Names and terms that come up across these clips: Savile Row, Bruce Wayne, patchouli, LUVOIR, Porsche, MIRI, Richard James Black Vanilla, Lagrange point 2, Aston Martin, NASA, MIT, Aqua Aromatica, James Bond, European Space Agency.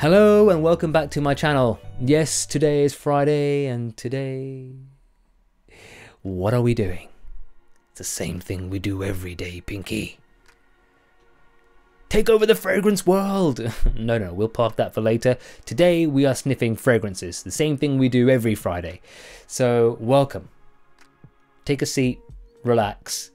Hello and welcome back to my channel. Yes, today is Friday and today... what are we doing? It's the same thing we do every day, Pinky. Take over the fragrance world! No, we'll park that for later. Today we are sniffing fragrances, the same thing we do every Friday. So, welcome. Take a seat, relax,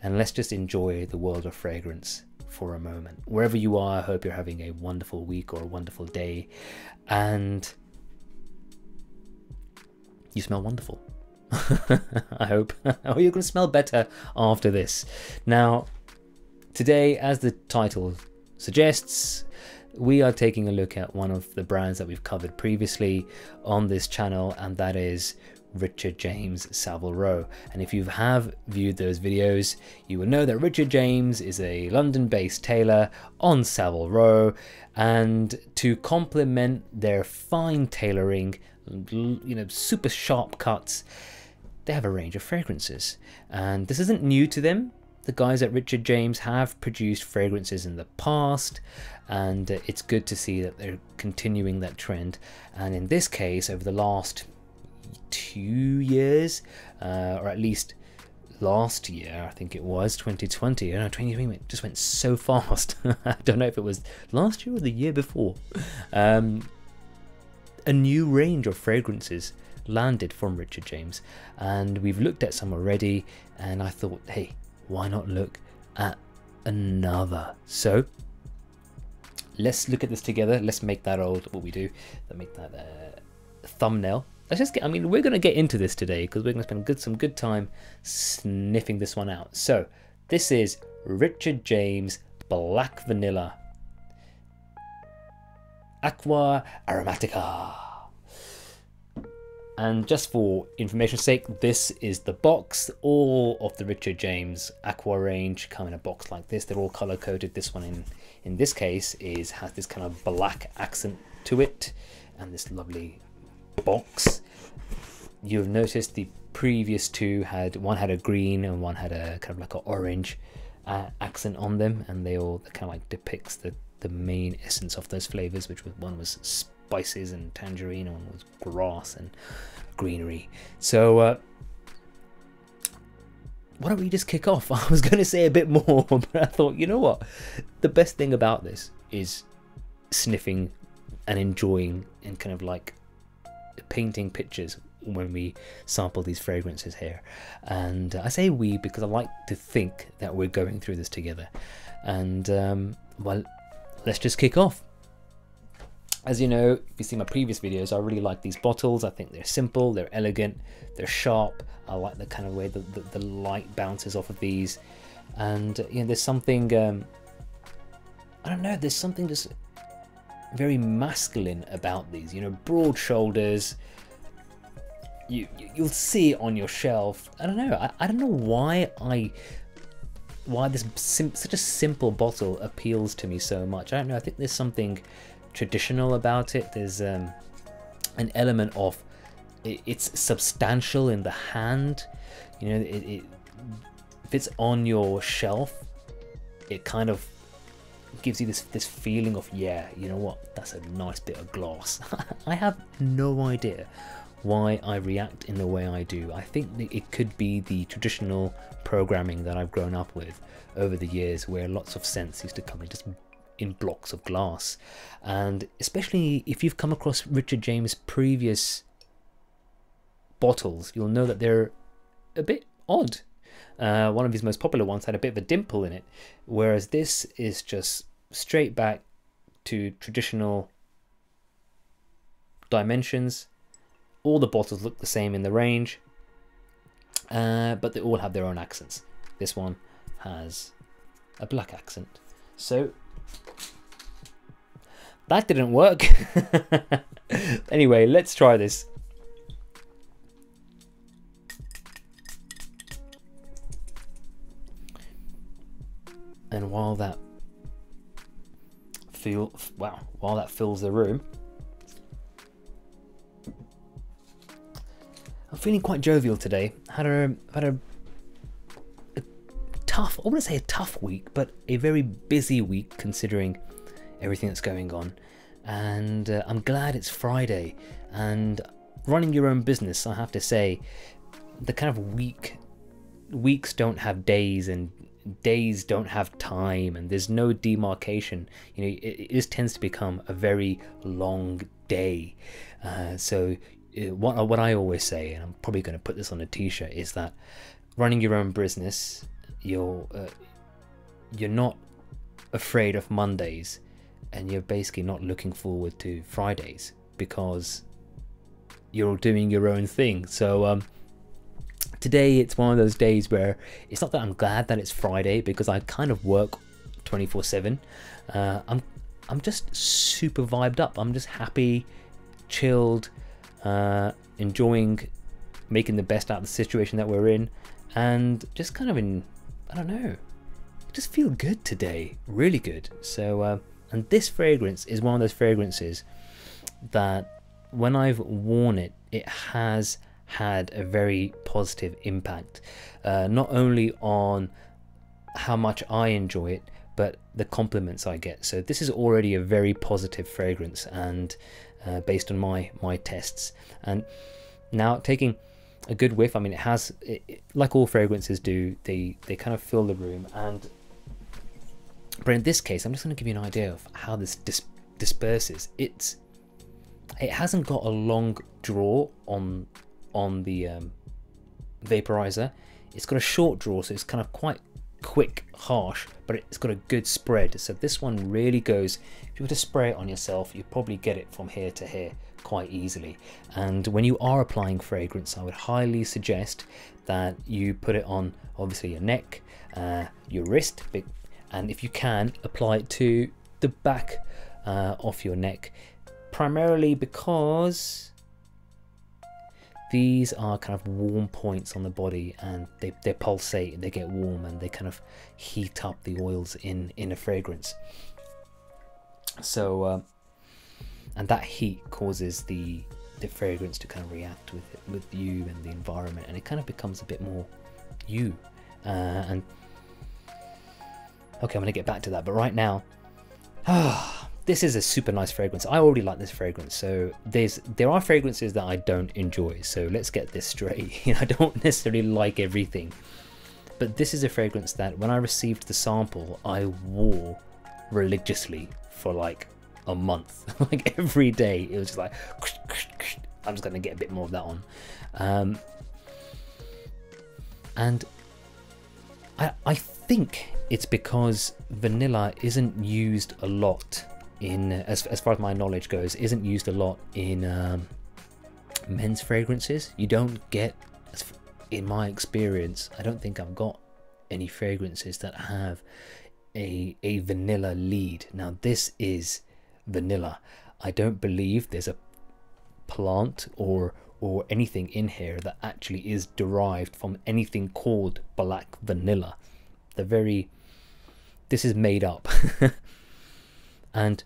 and let's just enjoy the world of fragrance for a moment. Wherever you are, I hope you're having a wonderful week or a wonderful day and you smell wonderful. I hope. Oh, you're gonna smell better after this. Now, today, as the title suggests, we are taking a look at one of the brands that we've covered previously on this channel, and that is Richard James Savile Row. And if you have viewed those videos, you will know that Richard James is a London-based tailor on Savile Row, and to complement their fine tailoring, you know, super sharp cuts, they have a range of fragrances. And this isn't new to them. The guys at Richard James have produced fragrances in the past, and it's good to see that they're continuing that trend. And in this case, over the last 2 years, or at least last year, I think it was 2020. No, 2020 just went so fast. I don't know if it was last year or the year before. A new range of fragrances landed from Richard James, and we've looked at some already. And I thought, hey, why not look at another? So let's look at this together. Let's make that thumbnail. Let's just get, I mean, we're going to get into this today because we're going to spend some good time sniffing this one out. So this is Richard James Black Vanilla Aqua Aromatica. And just for information's sake, this is the box. All of the Richard James Aqua range come in a box like this. They're all color coded. This one in this case has this kind of black accent to it, and this lovely box. You've noticed the previous two had a green and one had a kind of like an orange accent on them, and they all kind of like depicts the main essence of those flavors, which was, one was spices and tangerine, one was grass and greenery. So why don't we just kick off? I was going to say a bit more, but I thought, you know what, the best thing about this is sniffing and enjoying and kind of like painting pictures when we sample these fragrances here. And I say we because I like to think that we're going through this together. And well, let's just kick off. As you know, if you see my previous videos, I really like these bottles. I think they're simple, they're elegant, they're sharp. I like the kind of way the light bounces off of these. And you know, there's something I don't know, there's something just very masculine about these, you know, broad shoulders. You'll see it on your shelf. I don't know. I don't know why this such a simple bottle appeals to me so much. I don't know. I think there's something traditional about it. There's an element of it's substantial in the hand. You know, if it's on your shelf, it kind of gives you this feeling of, yeah, you know what, that's a nice bit of glass. I have no idea why I react in the way I do. I think that it could be the traditional programming that I've grown up with over the years, where lots of scents used to come in just in blocks of glass. And especially if you've come across Richard James' previous bottles, you'll know that they're a bit odd. One of his most popular ones had a bit of a dimple in it, whereas this is just straight back to traditional dimensions. All the bottles look the same in the range, but they all have their own accents. This one has a black accent. So that didn't work. Anyway, let's try this. And while that fills the room, I'm feeling quite jovial today. Had a tough, I wouldn't say a tough week, but a very busy week considering everything that's going on. and I'm glad it's Friday. And running your own business, I have to say, the kind of weeks don't have days, and days don't have time, and there's no demarcation. You know, this tends to become a very long day. So what I always say, and I'm probably going to put this on a t-shirt, is that running your own business, you're not afraid of Mondays, and you're basically not looking forward to Fridays because you're doing your own thing. So today it's one of those days where it's not that I'm glad that it's Friday, because I kind of work 24/7. I'm just super vibed up. I'm just happy, chilled, enjoying making the best out of the situation that we're in, and just kind of in, I don't know, just feel good today, really good. So and this fragrance is one of those fragrances that when I've worn it, it has had a very positive impact, not only on how much I enjoy it, but the compliments I get. So this is already a very positive fragrance, and based on my tests. And now taking a good whiff, I mean, it has, like all fragrances do, they kind of fill the room. But in this case, I'm just going to give you an idea of how this disperses. It hasn't got a long draw on the vaporizer. It's got a short draw, so it's kind of quite quick, harsh, but it's got a good spread. So this one really goes, if you were to spray it on yourself, you'd probably get it from here to here quite easily. And when you are applying fragrance, I would highly suggest that you put it on, obviously, your neck, your wrist, and if you can, apply it to the back of your neck, primarily because these are kind of warm points on the body, and they pulsate, they get warm, and they kind of heat up the oils in a fragrance. So and that heat causes the fragrance to kind of react with you and the environment, and it kind of becomes a bit more you. And okay, I'm gonna get back to that, but right now, this is a super nice fragrance. I already like this fragrance. So there are fragrances that I don't enjoy. So let's get this straight. I don't necessarily like everything, but this is a fragrance that when I received the sample, I wore religiously for like a month. Like every day, it was just like, I'm just gonna get a bit more of that on. And I think it's because vanilla isn't used a lot. As far as my knowledge goes, isn't used a lot in men's fragrances. You don't get, in my experience, I don't think I've got any fragrances that have a vanilla lead. Now this is vanilla. I don't believe there's a plant or anything in here that actually is derived from anything called black vanilla. This is made up. And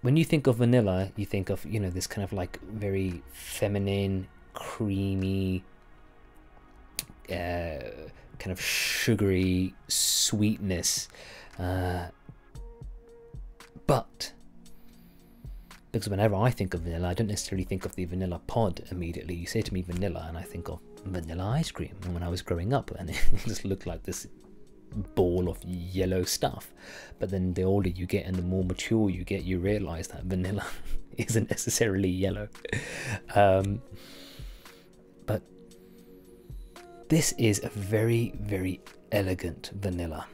when you think of vanilla, you think of, this kind of like very feminine, creamy, kind of sugary sweetness. But because whenever I think of vanilla, I don't necessarily think of the vanilla pod immediately. You say to me vanilla, and I think of vanilla ice cream. And when I was growing up, and it just looked like this ball of yellow stuff. But then the older you get and the more mature you get, you realize that vanilla isn't necessarily yellow. But this is a very, very elegant vanilla.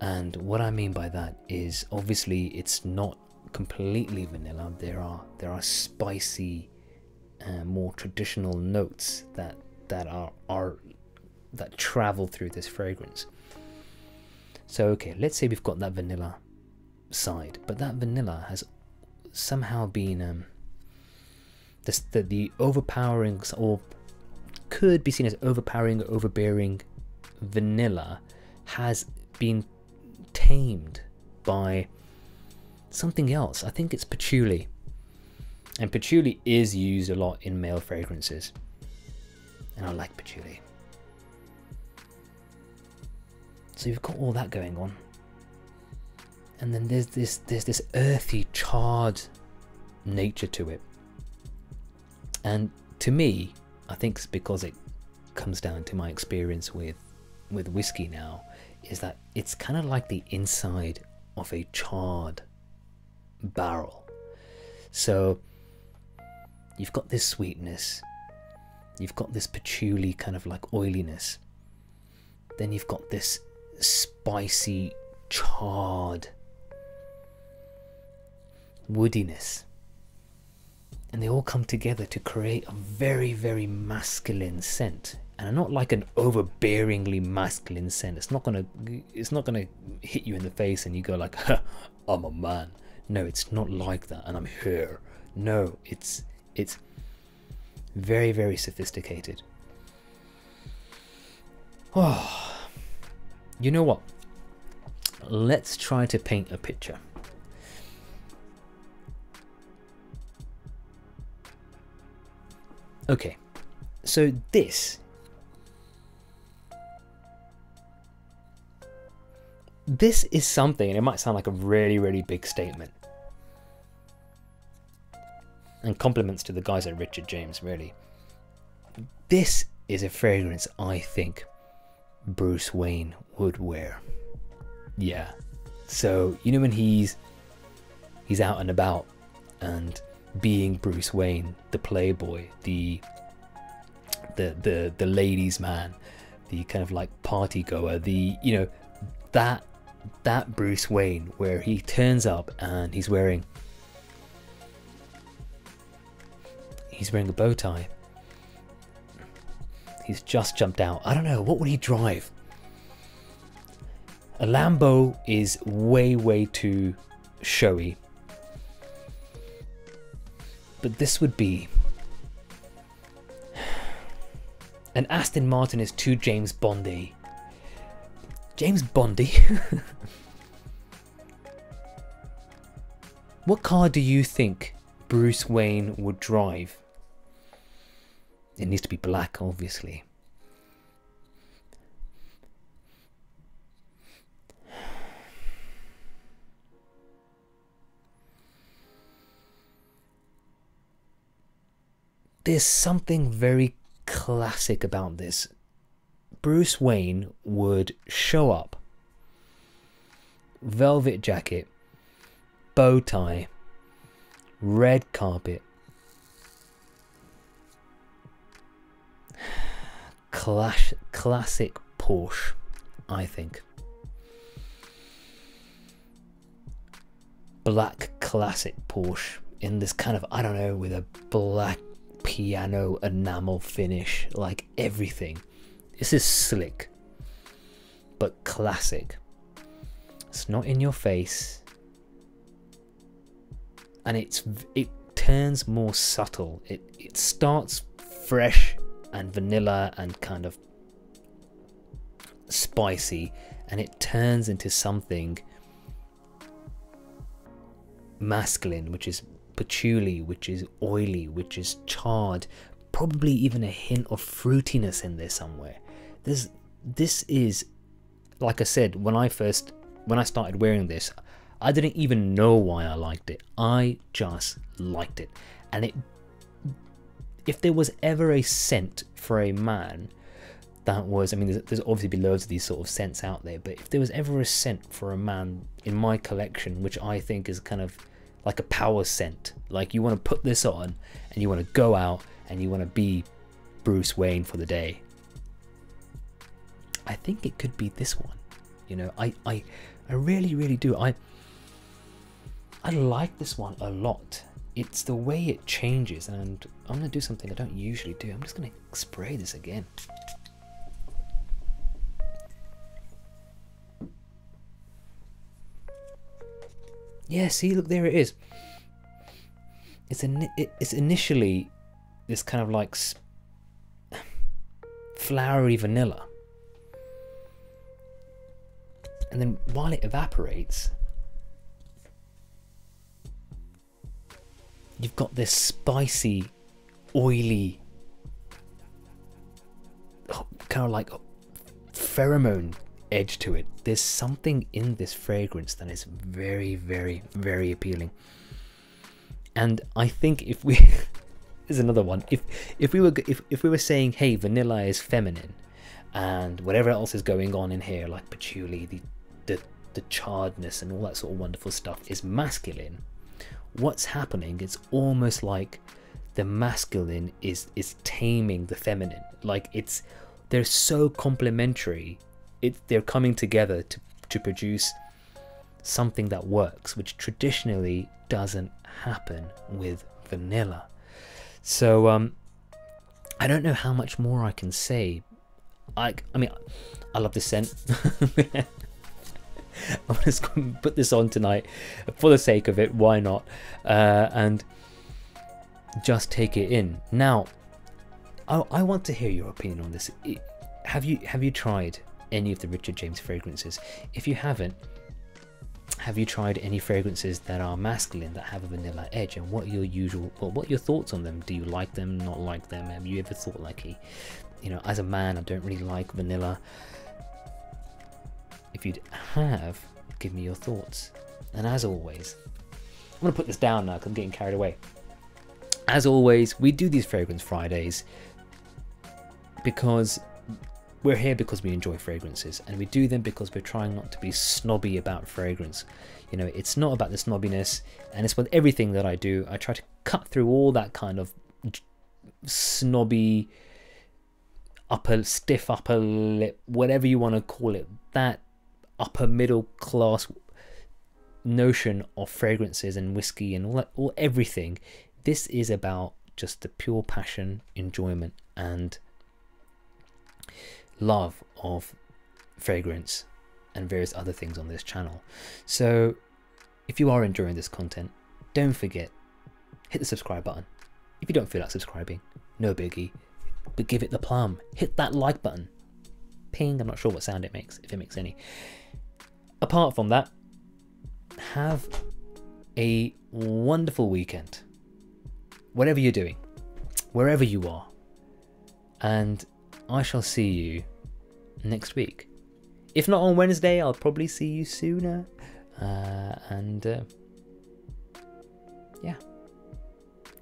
And what I mean by that is, obviously, it's not completely vanilla. There are spicy, more traditional notes that travel through this fragrance. So, okay, let's say we've got that vanilla side, but that vanilla has somehow been the overpowering, or could be seen as overpowering, overbearing vanilla has been tamed by something else. I think it's patchouli, and patchouli is used a lot in male fragrances, and I like patchouli. So you've got all that going on, and then there's this earthy, charred nature to it. And to me, I think it's because it comes down to my experience with whiskey now, is that it's kind of like the inside of a charred barrel. So you've got this sweetness, you've got this patchouli kind of like oiliness, then you've got this spicy, charred woodiness, and they all come together to create a very, very masculine scent. And not like an overbearingly masculine scent. It's not gonna hit you in the face and you go like, ha, I'm a man. No, it's not like that. And I'm here. No, it's very, very sophisticated. Oh, you know what? Let's try to paint a picture. Okay, so this is something, and it might sound like a really, really big statement. And compliments to the guys at Richard James, really. This is a fragrance I think Bruce Wayne would wear. Yeah. So, you know, when he's out and about and being Bruce Wayne, the playboy, the ladies' man, the kind of like party goer, the, you know, that Bruce Wayne where he turns up and he's wearing a bow tie. He's just jumped out. I don't know, what would he drive? A Lambo is way, way too showy. But this would be... an Aston Martin is too James Bondy. James Bondy? What car do you think Bruce Wayne would drive? It needs to be black, obviously. There's something very classic about this. Bruce Wayne would show up, velvet jacket, bow tie, red carpet, classic Porsche, I think. Black classic Porsche in this kind of, I don't know, with a black piano enamel finish, like everything. This is slick but classic. It's not in your face, and it turns more subtle. It starts fresh and vanilla and kind of spicy, and it turns into something masculine, which is patchouli, which is oily, which is charred, probably even a hint of fruitiness in there somewhere. This is, like I said, when I started wearing this, I didn't even know why I liked it. I just liked it. And it, if there was ever a scent for a man that was, I mean, there's obviously been loads of these sort of scents out there, but if there was ever a scent for a man in my collection, which I think is kind of like a power scent, like you want to put this on and you want to go out and you want to be Bruce Wayne for the day, I think it could be this one. You know, I really, really do. I like this one a lot. It's the way it changes, and I'm gonna do something I don't usually do. I'm just gonna spray this again. Yeah, see, look, there it is. It's initially this kind of like flowery vanilla, and then while it evaporates, you've got this spicy, oily, kind of like pheromone edge to it. There's something in this fragrance that is very, very, very appealing. And I think if we there's another one, if we were saying, hey, vanilla is feminine and whatever else is going on in here, like patchouli, the charredness and all that sort of wonderful stuff is masculine, what's happening, it's almost like the masculine is taming the feminine. Like they're so complementary, they're coming together to produce something that works, which traditionally doesn't happen with vanilla. So I don't know how much more I can say. I mean, I love this scent. I'm just going to put this on tonight for the sake of it, why not, and just take it in. Now I want to hear your opinion on this. Have you tried any of the Richard James fragrances? If you haven't, have you tried any fragrances that are masculine that have a vanilla edge, and what are your thoughts on them? Do you like them, not like them? Have you ever thought, like, you know, as a man, I don't really like vanilla? If you'd have, give me your thoughts. And as always, I'm gonna put this down now because I'm getting carried away. As always, we do these Fragrance Fridays because we're here because we enjoy fragrances, and we do them because we're trying not to be snobby about fragrance. You know, it's not about the snobbiness, and it's with everything that I do. I try to cut through all that kind of snobby, stiff upper lip, whatever you want to call it, that upper middle class notion of fragrances and whiskey and all that, everything. This is about just the pure passion, enjoyment and love of fragrance and various other things on this channel. So if you are enjoying this content, don't forget, hit the subscribe button. If you don't feel like subscribing, no biggie, but give it the plum. Hit that like button. Ping. I'm not sure what sound it makes, if it makes any. Apart from that, have a wonderful weekend, whatever you're doing, wherever you are, and I shall see you next week. If not on Wednesday, I'll probably see you sooner. Yeah,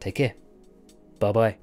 take care. Bye bye.